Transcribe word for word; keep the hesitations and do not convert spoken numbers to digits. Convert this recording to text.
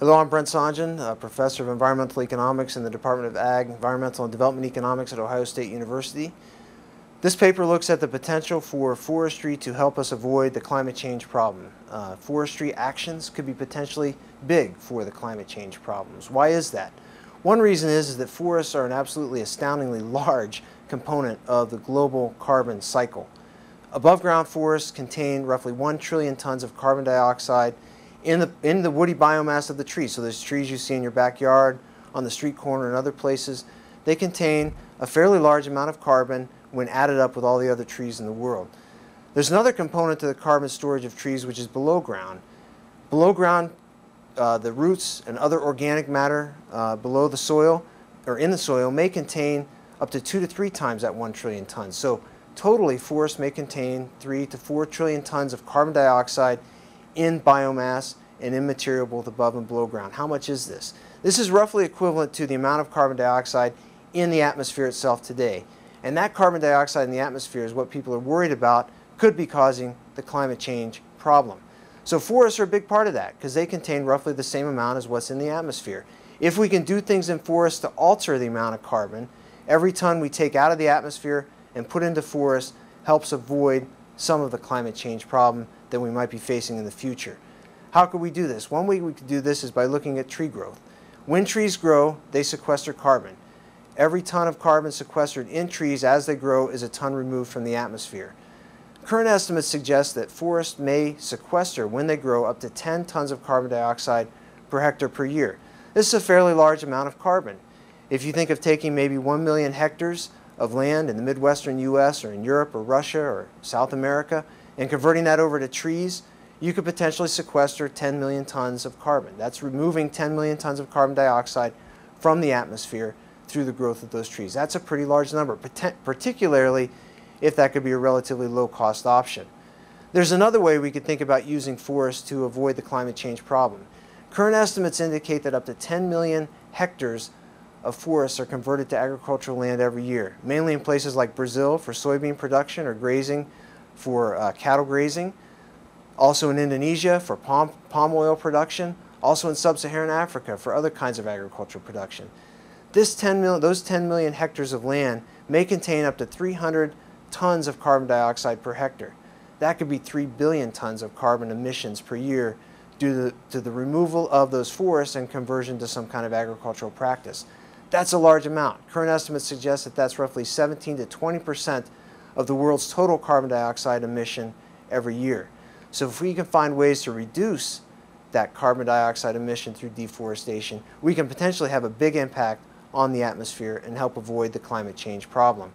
Hello, I'm Brent Sohngen, a professor of environmental economics in the Department of Ag, Environmental and Development Economics at Ohio State University. This paper looks at the potential for forestry to help us avoid the climate change problem. Uh, forestry actions could be potentially big for the climate change problems. Why is that? One reason is, is that forests are an absolutely astoundingly large component of the global carbon cycle. Above ground forests contain roughly one trillion tons of carbon dioxide in the, in the woody biomass of the trees. So there's trees you see in your backyard, on the street corner, and other places. They contain a fairly large amount of carbon when added up with all the other trees in the world. There's another component to the carbon storage of trees, which is below ground. Below ground, uh, the roots and other organic matter uh, below the soil or in the soil may contain up to two to three times that one trillion tons. So totally, forests may contain three to four trillion tons of carbon dioxide in biomass and in material both above and below ground. How much is this? This is roughly equivalent to the amount of carbon dioxide in the atmosphere itself today. And that carbon dioxide in the atmosphere is what people are worried about could be causing the climate change problem. So forests are a big part of that because they contain roughly the same amount as what's in the atmosphere. If we can do things in forests to alter the amount of carbon, every ton we take out of the atmosphere and put into forests helps avoid some of the climate change problem that we might be facing in the future. How could we do this? One way we could do this is by looking at tree growth. When trees grow, they sequester carbon. Every ton of carbon sequestered in trees as they grow is a ton removed from the atmosphere. Current estimates suggest that forests may sequester, when they grow, up to ten tons of carbon dioxide per hectare per year. This is a fairly large amount of carbon. If you think of taking maybe one million hectares of land in the Midwestern U S or in Europe or Russia or South America and converting that over to trees, you could potentially sequester ten million tons of carbon. That's removing ten million tons of carbon dioxide from the atmosphere through the growth of those trees. That's a pretty large number, particularly if that could be a relatively low-cost option. There's another way we could think about using forests to avoid the climate change problem. Current estimates indicate that up to ten million hectares of forests are converted to agricultural land every year, mainly in places like Brazil for soybean production or grazing for uh, cattle grazing, also in Indonesia for palm, palm oil production, also in sub-Saharan Africa for other kinds of agricultural production. This ten mil those ten million hectares of land may contain up to three hundred tons of carbon dioxide per hectare. That could be three billion tons of carbon emissions per year due to the, to the removal of those forests and conversion to some kind of agricultural practice. That's a large amount. Current estimates suggest that that's roughly seventeen to twenty percent of the world's total carbon dioxide emission every year. So if we can find ways to reduce that carbon dioxide emission through deforestation, we can potentially have a big impact on the atmosphere and help avoid the climate change problem.